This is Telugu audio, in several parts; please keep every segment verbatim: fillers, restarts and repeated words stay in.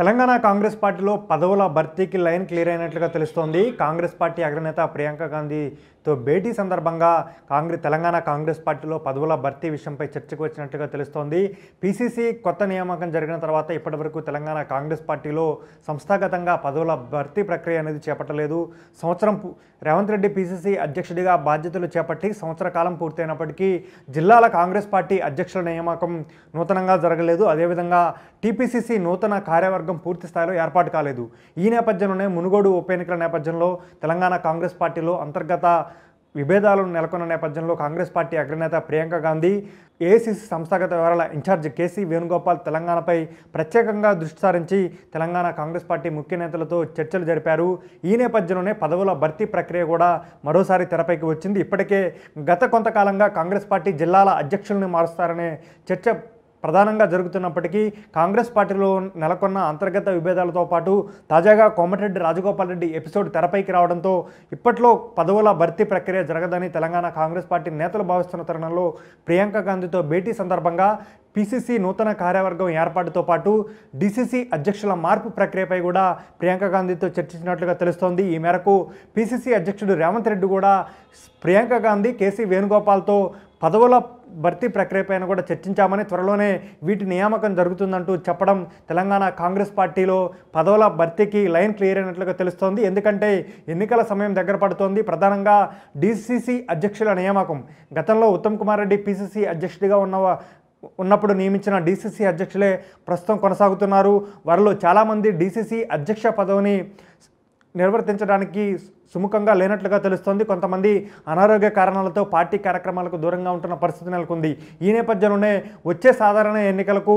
తెలంగాణ కాంగ్రెస్ పార్టీలో పదవుల భర్తీకి లైన్ క్లియర్ అయినట్లుగా తెలుస్తోంది। కాంగ్రెస్ పార్టీ అగ్రనేత ప్రియాంక గాంధీతో భేటీ సందర్భంగా కాంగ్రెస్ తెలంగాణ కాంగ్రెస్ పార్టీలో పదవుల భర్తీ విషయంపై చర్చకు వచ్చినట్లుగా తెలుస్తోంది। పీసీసీ కొత్త నియామకం జరిగిన తర్వాత ఇప్పటివరకు తెలంగాణ కాంగ్రెస్ పార్టీలో సంస్థాగతంగా పదవుల భర్తీ ప్రక్రియ అనేది చేపట్టలేదు। సంవత్సరం రేవంత్ రెడ్డి పీసీసీ అధ్యక్షుడిగా బాధ్యతలు చేపట్టి సంవత్సర కాలం పూర్తయినప్పటికీ జిల్లాల కాంగ్రెస్ పార్టీ అధ్యక్షుల నియామకం నూతనంగా జరగలేదు। అదేవిధంగా టీపీసీసీ నూతన కార్యవర్గ పూర్తి స్థాయిలో ఏర్పాటు కాలేదు। ఈ నేపథ్యంలోనే మునుగోడు ఉప ఎన్నికల నేపథ్యంలో తెలంగాణ కాంగ్రెస్ పార్టీలో అంతర్గత విభేదాలు నెలకొన్న నేపథ్యంలో కాంగ్రెస్ పార్టీ అగ్రనేత ప్రియాంక గాంధీ, ఏఐసీసీ సంస్థాగత వ్యవహారాల ఇన్ఛార్జ్ కేసీ వేణుగోపాల్ తెలంగాణపై ప్రత్యేకంగా దృష్టి సారించి తెలంగాణ కాంగ్రెస్ పార్టీ ముఖ్య నేతలతో చర్చలు జరిపారు। ఈ నేపథ్యంలోనే పదవుల భర్తీ ప్రక్రియ కూడా మరోసారి తెరపైకి వచ్చింది। ఇప్పటికే గత కొంతకాలంగా కాంగ్రెస్ పార్టీ జిల్లాల అధ్యక్షులను మారుస్తారనే చర్చ ప్రధానంగా జరుగుతున్నప్పటికీ కాంగ్రెస్ పార్టీలో నెలకొన్న అంతర్గత విభేదాలతో పాటు తాజాగా కోమ్మారెడ్డి రాజగోపాల్రెడ్డి ఎపిసోడ్ తెరపైకి రావడంతో ఇప్పట్లో పదవుల భర్తీ ప్రక్రియ జరగదని తెలంగాణ కాంగ్రెస్ పార్టీ నేతలు భావిస్తున్న తరుణంలో ప్రియాంక గాంధీతో భేటీ సందర్భంగా పీసీసీ నూతన కార్యవర్గం ఏర్పాటుతో పాటు డీసీసీ అధ్యక్షుల మార్పు ప్రక్రియపై కూడా ప్రియాంక గాంధీతో చర్చించినట్లుగా తెలుస్తోంది। ఈ మేరకు పీసీసీ అధ్యక్షుడు రేవంత్ రెడ్డి కూడా ప్రియాంక గాంధీ, కేసీ వేణుగోపాల్తో పదవుల భర్తీ ప్రక్రియపైన కూడా చర్చించామని, త్వరలోనే వీటి నియామకం జరుగుతుందంటూ చెప్పడం తెలంగాణ కాంగ్రెస్ పార్టీలో పదవుల భర్తీకి లైన్ క్లియర్ అయినట్లుగా తెలుస్తోంది। ఎందుకంటే ఎన్నికల సమయం దగ్గర పడుతోంది। ప్రధానంగా డీసీసీ అధ్యక్షుల నియామకం, గతంలో ఉత్తమ్ కుమార్ రెడ్డి పీసీసీ అధ్యక్షుడిగా ఉన్న ఉన్నప్పుడు నియమించిన డీసీసీ అధ్యక్షులే ప్రస్తుతం కొనసాగుతున్నారు। వారిలో చాలామంది డీసీసీ అధ్యక్ష పదవిని నిర్వర్తించడానికి సుముఖంగా లేనట్లుగా తెలుస్తోంది। కొంతమంది అనారోగ్య కారణాలతో పార్టీ కార్యక్రమాలకు దూరంగా ఉంటున్న పరిస్థితి నెలకొంది। ఈ నేపథ్యంలోనే వచ్చే సాధారణ ఎన్నికలకు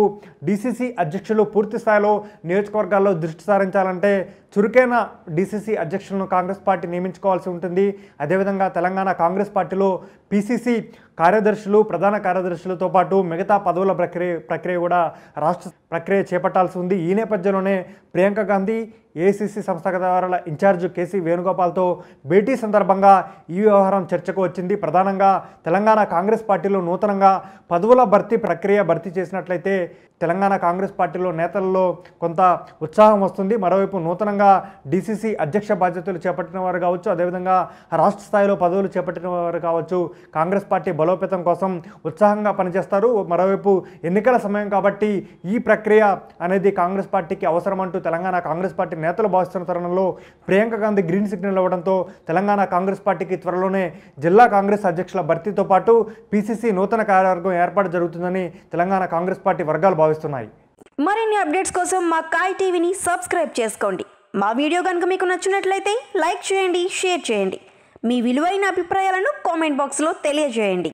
డీసీసీ అధ్యక్షులు పూర్తి స్థాయిలో నియోజకవర్గాల్లో దృష్టి సారించాలంటే చురుకైన డీసీసీ అధ్యక్షులను కాంగ్రెస్ పార్టీ నియమించుకోవాల్సి ఉంటుంది। అదేవిధంగా తెలంగాణ కాంగ్రెస్ పార్టీలో పీసీసీ కార్యదర్శులు, ప్రధాన కార్యదర్శులతో పాటు మిగతా పదవుల ప్రక్రియ ప్రక్రియ కూడా రాష్ట్ర ప్రక్రియ చేపట్టాల్సి ఉంది। ఈ నేపథ్యంలోనే ప్రియాంక గాంధీ, ఏఐసీసీ సంస్థాగత వ్యవహారాల ఇన్ఛార్జ్ కేసీ వేణుగోపాల్తో భేటీ సందర్భంగా ఈ వ్యవహారం చర్చకు వచ్చింది। ప్రధానంగా తెలంగాణ కాంగ్రెస్ పార్టీలో నూతనంగా పదవుల భర్తీ ప్రక్రియ భర్తీ చేసినట్లయితే తెలంగాణ కాంగ్రెస్ పార్టీలో నేతల్లో కొంత ఉత్సాహం వస్తుంది। మరోవైపు నూతనంగా డీసీసీ అధ్యక్ష బాధ్యతలు చేపట్టిన వారు కావచ్చు, అదేవిధంగా రాష్ట్ర స్థాయిలో పదవులు చేపట్టిన వారు కావచ్చు, కాంగ్రెస్ పార్టీ బలోపేతం కోసం ఉత్సాహంగా పనిచేస్తారు। మరోవైపు ఎన్నికల సమయం కాబట్టి ఈ ప్రక్రియ అనేది కాంగ్రెస్ పార్టీకి అవసరమంటూ తెలంగాణ కాంగ్రెస్ పార్టీ నేతలు భావిస్తున్న తరుణంలో ప్రియాంక గాంధీ గ్రీన్ సిగ్నల్ ఇవ్వడంతో తెలంగాణ కాంగ్రెస్ పార్టీకి త్వరలోనే జిల్లా కాంగ్రెస్ అధ్యక్షుల భర్తీతో పాటు పీసీసీ నూతన కార్యవర్గం ఏర్పాటు జరుగుతుందని తెలంగాణ కాంగ్రెస్ పార్టీ వర్గాలు భావిస్తున్నాయి। మరిన్ని అప్డేట్స్ కోసం మా కాయ్ టీవీని సబ్స్క్రైబ్ చేసుకోండి। మా వీడియో కనుక మీకు నచ్చినట్లయితే లైక్ చేయండి, షేర్ చేయండి, మీ విలువైన అభిప్రాయాలను కామెంట్ బాక్స్లో తెలియజేయండి।